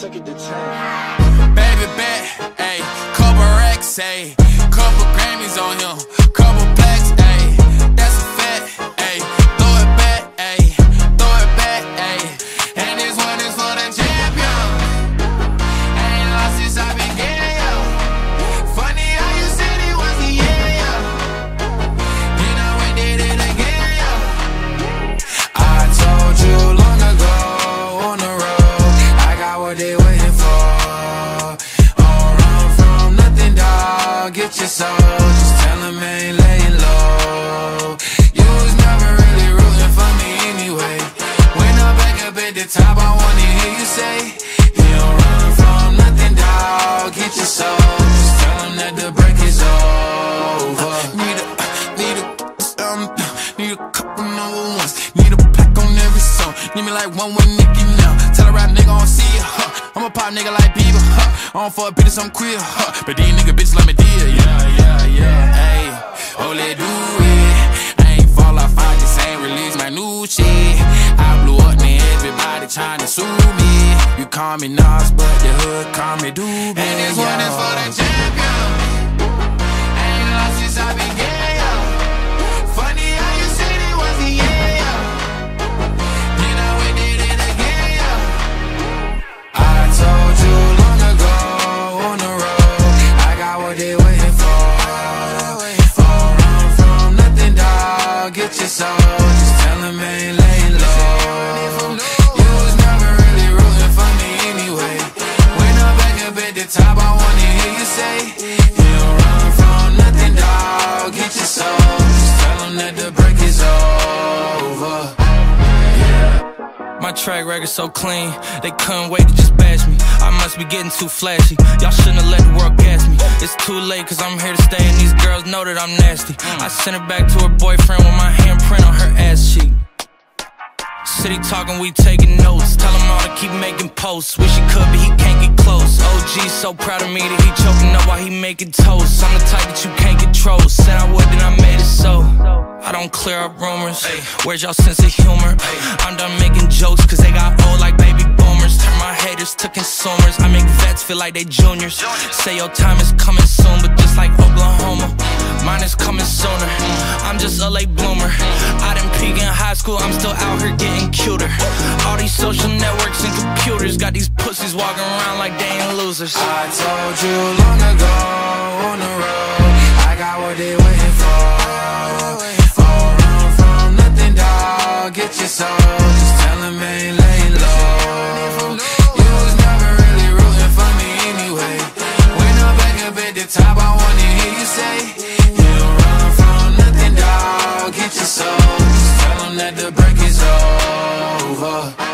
take it to 10. Baby bet, ayy, couple racks, ayy, couple Grammys on him, couple plaques, ayy, that's a fact, ayy, throw it back, ayy, throw it back, ayy, and this one is for the champion. I ain't lost since I've been getting yo. Funny how you said it was the year, yo. Then I went did it again, yo. I told you long ago on the road, I got what they waiting for. Don't run from nothing, dog. Get your soul. Just tell them I ain't laying low. You was never really rooting for me anyway. When I'm back up at the top, I wanna hear you say, you don't run from nothing, dog. Get your soul. Just tell them that the break is over. Need a couple number ones. Need a pack on every song. Need me like one with Nicki now. Tell a rap nigga I don't see ya. I'm a pop nigga like Bieber. I don't fuck bitches, I'm queer. But these nigga bitches like me dear. Yeah. Ayy, oh let do it. I ain't fall off, I just ain't release my new shit. I blew up, man, everybody trying to sue me. You call me Nas, but the hood call me Doobie. And this one is for the champion. I ain't lost since I been getting. Get your soul, just tell them I ain't laying low. You was never really rooting for me anyway. When I'm back up at the top, I wanna hear you say, you don't run from nothing, dog. Get your soul, just tell them that the break is over. My track record's so clean, they couldn't wait to just bash me. I must be getting too flashy, y'all shouldn't have let the world gas me. It's too late cause I'm here to stay and these girls know that I'm nasty. I sent her back to her boyfriend with my handprint on her ass cheek. City talking, we taking notes. Tell him all to keep making posts. Wish he could but he can't get close. OG's so proud of me that he choking up while he making toast. I'm the type that you can't control. Said I would then I made it so. I don't clear up rumors. Where's y'all sense of humor? I'm done making jokes cause they got old like baby boomers. Turn my haters to consumers. I make vets feel like they juniors. Say your time is coming soon but just like Oklahoma, mine is coming sooner. I'm just a late bloomer. I didn't peak in high school, I'm still out here getting cuter. All these social networks and computers got these pussies walking around like they ain't losers. I told you long ago on the road, I got what they waiting for. Don't run from nothing, dog. Get your soul, just tell them I ain't laying low. You was never really rooting for me anyway. When I'm back up at the top, I wanna hear you say, you don't run from nothing, dog. Get your soul, just tell them that the break is over.